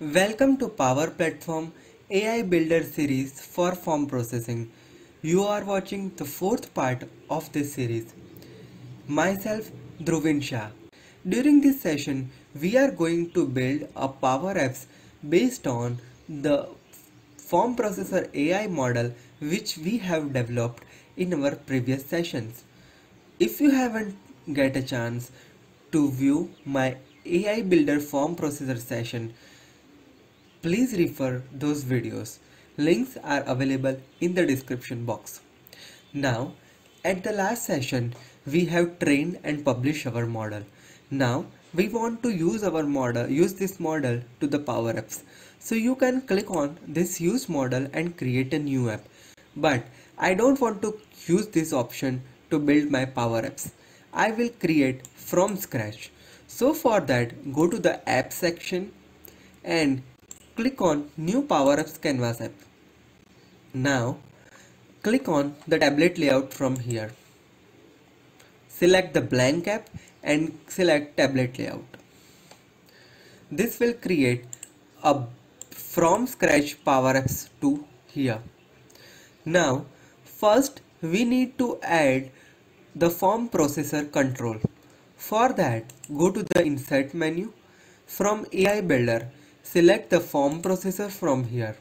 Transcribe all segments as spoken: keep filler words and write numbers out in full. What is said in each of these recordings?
Welcome to Power Platform A I Builder series for form processing. You are watching the fourth part of this series. Myself Dhruvin Shah. During this session, we are going to build a Power Apps based on the Form Processor A I model which we have developed in our previous sessions. If you haven't get a chance to view my A I Builder Form Processor session, please refer those videos. Links are available in the description box. Now, at the last session, we have trained and published our model. Now, we want to use our model, use this model to the Power Apps. So you can click on this use model and create a new app. But I don't want to use this option to build my Power Apps. I will create from scratch. So for that, go to the app section and click on New Power Apps Canvas App. Now, click on the tablet layout from here. Select the blank app and select tablet layout. This will create a from scratch Power Apps two here. Now, first we need to add the form processor control. For that, go to the insert menu. From A I Builder, select the form processor from here.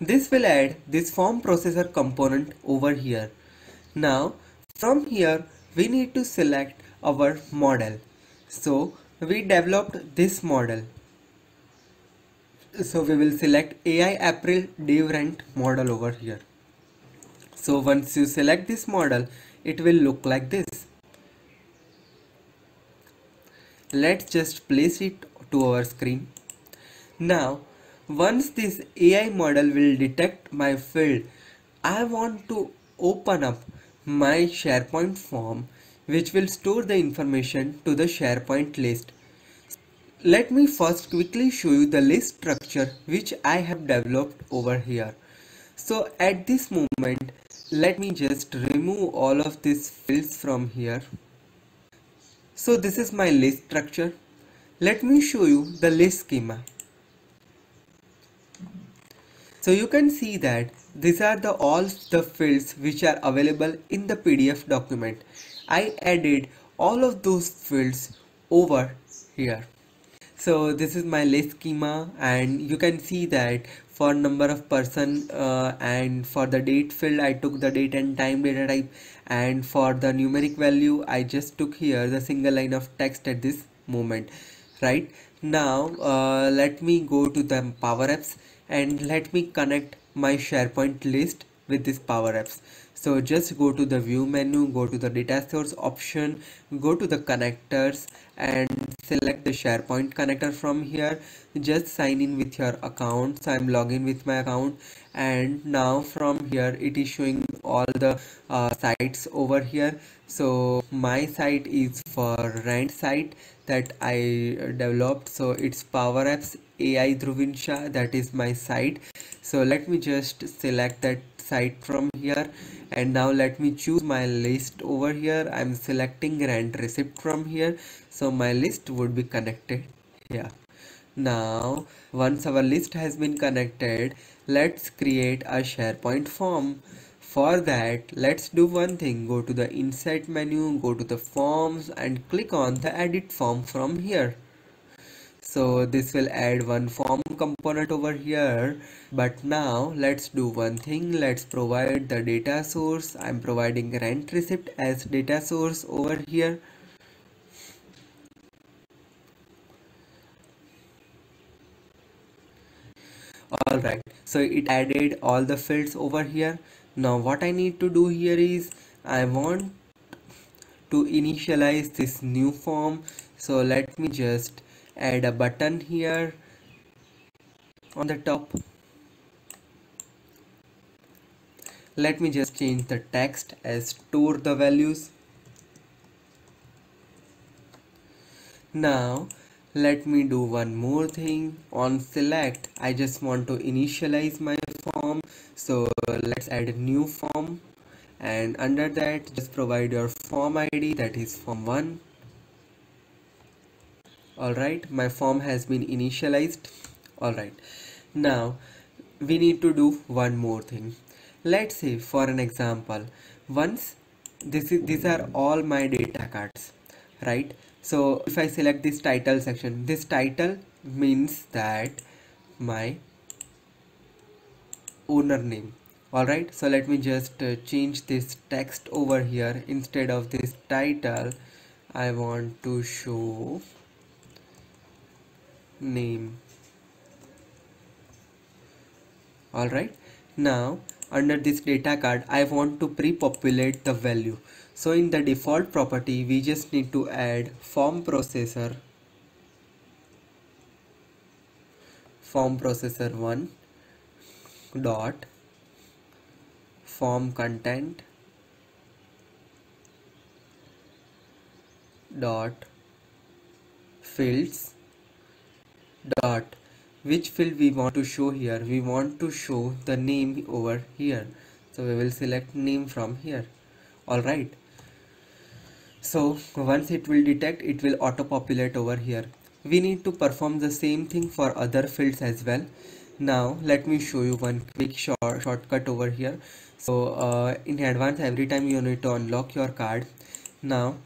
This will add this form processor component over here. Now, from here, we need to select our model. So, we developed this model. So, we will select A I April Devrent model over here. So once you select this model, it will look like this. Let's just place it to our screen. Now, once this A I model will detect my field, I want to open up my SharePoint form, which will store the information to the SharePoint list. Let me first quickly show you the list structure which I have developed over here. So at this moment, let me just remove all of these fields from here. So this is my list structure. Let me show you the list schema. So you can see that these are the all the fields which are available in the P D F document. I added all of those fields over here. So this is my list schema, and you can see that for number of person uh, and for the date field, I took the date and time data type, and for the numeric value, I just took here the single line of text at this moment. Right now, uh, let me go to the Power Apps and let me connect my SharePoint list with this Power Apps. So just go to the view menu, go to the data source option, go to the connectors and select the SharePoint connector from here. Just sign in with your account. So I'm logged in with my account, and now from here it is showing all the uh, sites over here. So my site is for rent site that I developed. So it's Power Apps A I Dhruvin Shah, that is my site. So let me just select that site from here, and now let me choose my list over here. I'm selecting rent receipt from here, so my list would be connected here. Now once our list has been connected, let's create a SharePoint form. For that, let's do one thing. Go to the insert menu, go to the forms and click on the edit form from here. So this will add one form component over here. But now let's do one thing. Let's provide the data source. I'm providing rent receipt as data source over here. Alright, so it added all the fields over here. Now what I need to do here is I want to initialize this new form. So let me just add a button here on the top. Let me just change the text as store the values. Now let me do one more thing. On select, I just want to initialize my form. So let's add a new form, and under that just provide your form I D, that is form one. Alright, my form has been initialized. Alright, now we need to do one more thing. Let's say for an example, once this is, these are all my data cards, right? So if I select this title section, this title means that my owner name. Alright, so let me just uh, change this text over here. Instead of this title, I want to show name. Alright, now under this data card, I want to pre-populate the value. So in the default property, we just need to add form processor, form processor one dot form content dot fields dot which field we want to show here. We want to show the name over here, so we will select name from here. Alright, so once it will detect, it will auto populate over here. We need to perform the same thing for other fields as well. Now let me show you one quick short shortcut over here. So uh, in advance, every time you need to unlock your card. Now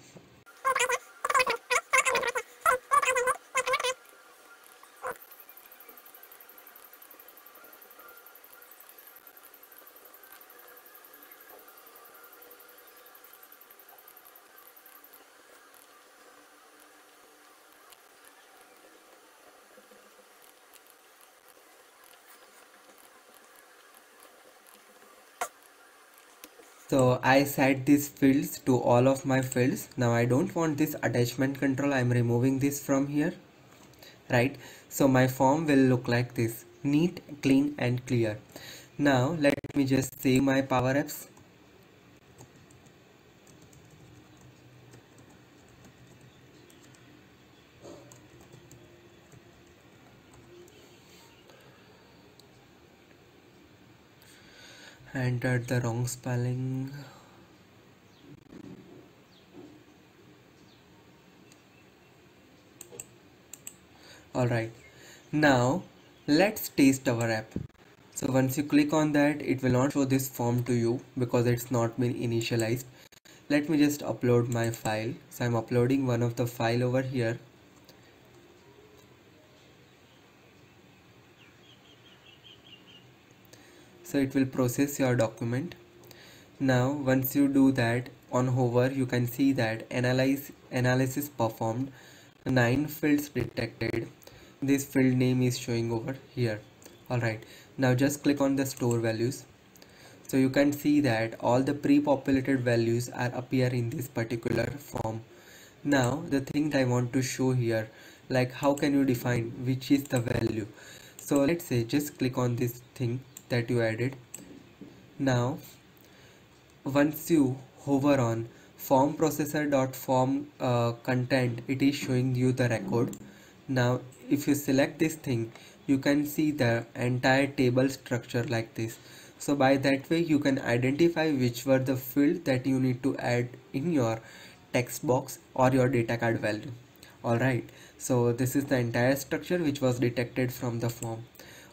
So I set these fields to all of my fields. Now I don't want this attachment control. I'm removing this from here, right? So my form will look like this, neat, clean and clear. Now let me just save my Power Apps. I entered the wrong spelling. Alright, now let's test our app. So once you click on that, it will not show this form to you because it's not been initialized. Let me just upload my file. So I'm uploading one of the file over here. So it will process your document. Now once you do that, on hover you can see that analyze analysis performed, nine fields detected. This field name is showing over here. Alright, now just click on the store values. So you can see that all the pre-populated values are appear in this particular form. Now the thing that I want to show here, like how can you define which is the value. So let's say just click on this thing that you added. Now once you hover on form processor dot form uh, content, it is showing you the record. Now if you select this thing, you can see the entire table structure like this. So by that way you can identify which were the field that you need to add in your text box or your data card value. Alright, so this is the entire structure which was detected from the form.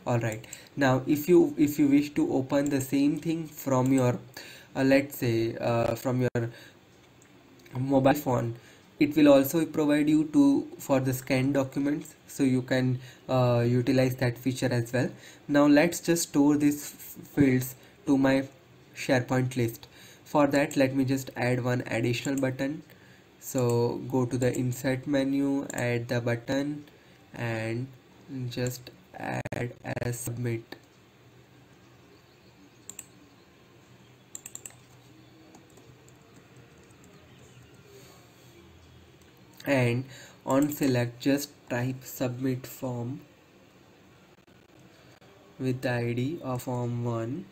Alright, now if you if you wish to open the same thing from your uh, let's say uh, from your mobile phone, it will also provide you to for the scanned documents, so you can uh, utilize that feature as well. Now let's just store these fields to my SharePoint list. For that, let me just add one additional button. So go to the insert menu, add the button and just add as submit. And on select, just type submit form with the I D of form one.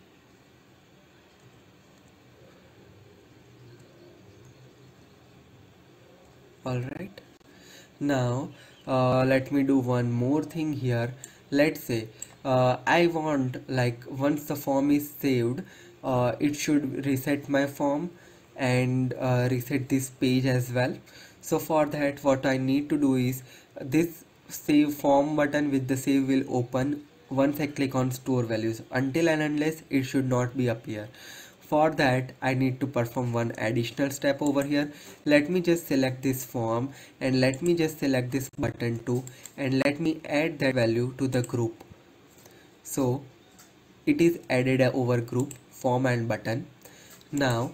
Alright, now uh, let me do one more thing here. Let's say uh, I want, like, once the form is saved, uh, it should reset my form and uh, reset this page as well. So for that, what I need to do is this save form button with the save will open once I click on store values. Until and unless it should not be appear. For that, I need to perform one additional step over here. Let me just select this form and let me just select this button too, and let me add that value to the group. So it is added over group form and button. Now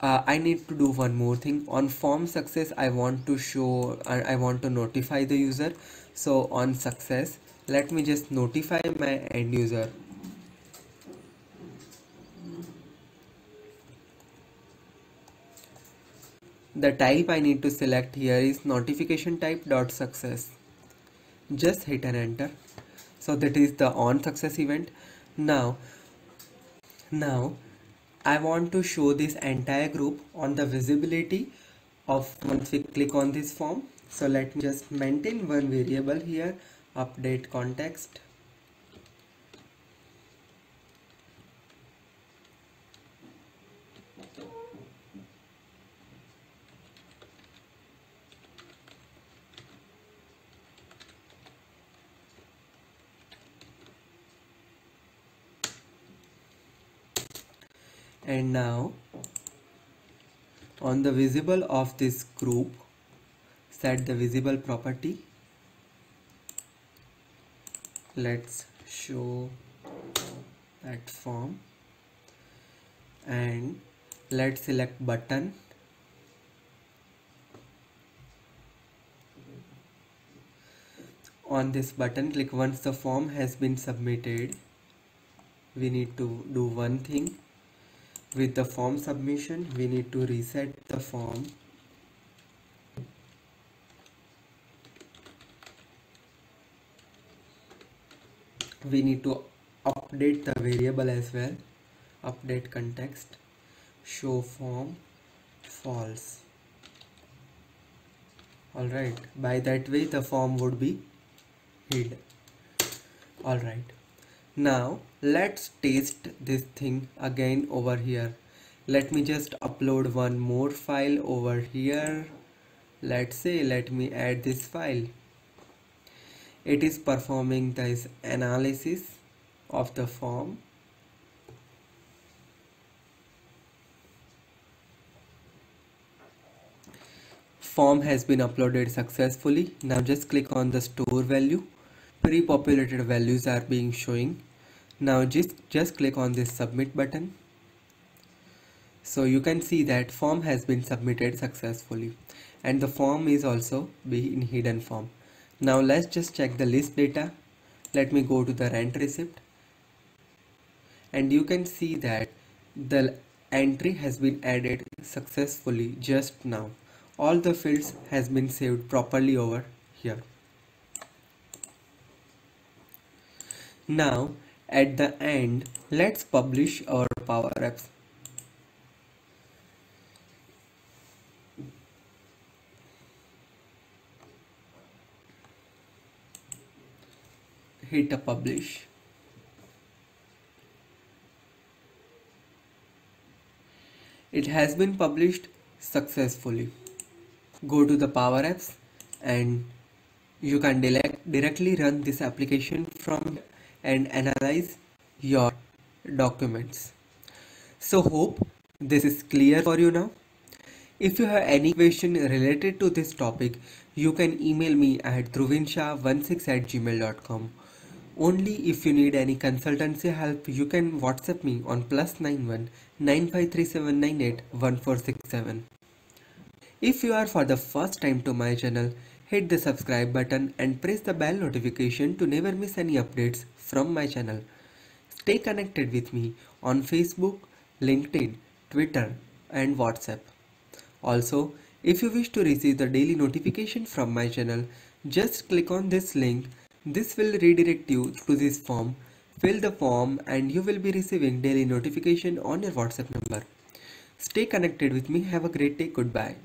uh, I need to do one more thing on form success. I want to show uh, I want to notify the user. So on success, let me just notify my end user. The type I need to select here is notification type dot success. Just hit and enter. So that is the on success event. Now, now I want to show this entire group on the visibility of once we click on this form. So let me just maintain one variable here, update context. And now on the visible of this group, set the visible property. Let's show that form and let's select button. On this button click once the form has been submitted. We need to do one thing. With the form submission, we need to reset the form. We need to update the variable as well. Update context, show form, false. Alright, by that way the form would be hid. Alright. Now let's test this thing again over here. Let me just upload one more file over here. Let's say let me add this file. It is performing this analysis of the form. Form has been uploaded successfully. Now just click on the store value. Pre-populated values are being showing. Now just just click on this submit button. So you can see that form has been submitted successfully and the form is also be in hidden form. Now let's just check the list data. Let me go to the rent receipt and you can see that the entry has been added successfully just now. All the fields has been saved properly over here. Now at the end, let's publish our Power Apps. Hit a publish. It has been published successfully. Go to the Power Apps and you can directly run this application from and analyze your documents. So hope this is clear for you now. If you have any question related to this topic, you can email me at dhruvinshah sixteen at gmail dot com. Only if you need any consultancy help, you can WhatsApp me on plus nine one nine five three seven nine eight one four six seven. If you are for the first time to my channel, hit the subscribe button and press the bell notification to never miss any updates from my channel. Stay connected with me on Facebook, LinkedIn, Twitter and WhatsApp. Also, if you wish to receive the daily notification from my channel, just click on this link. This will redirect you to this form. Fill the form and you will be receiving daily notification on your WhatsApp number. Stay connected with me. Have a great day. Goodbye.